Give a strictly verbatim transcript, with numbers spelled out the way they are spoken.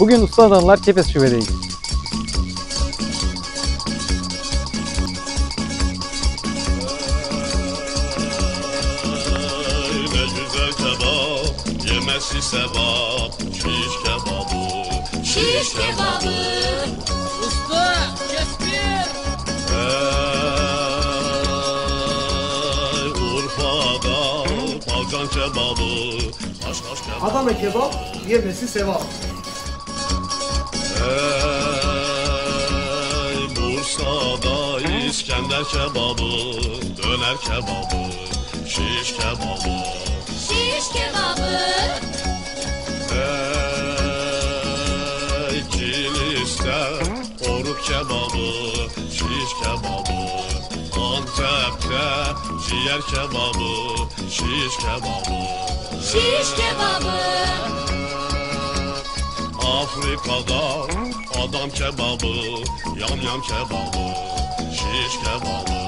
Bugün Usta Adanalılar Kepez şubedeyiz. Şiş kebabı, usta kestir. Hey Urfa'da Balkan kebabı, taş taş kebabı. Adana kebap yemesi sevap. Hey Bursa'da İskender kebabı, döner kebabı, şiş kebabı. Şiş kebabı. Oruk kebabı, şiş kebabı, Antep'te ciğer kebabı, şiş kebabı, şiş kebabı. Afrika'da adam kebabı, yam yam kebabı, şiş kebabı.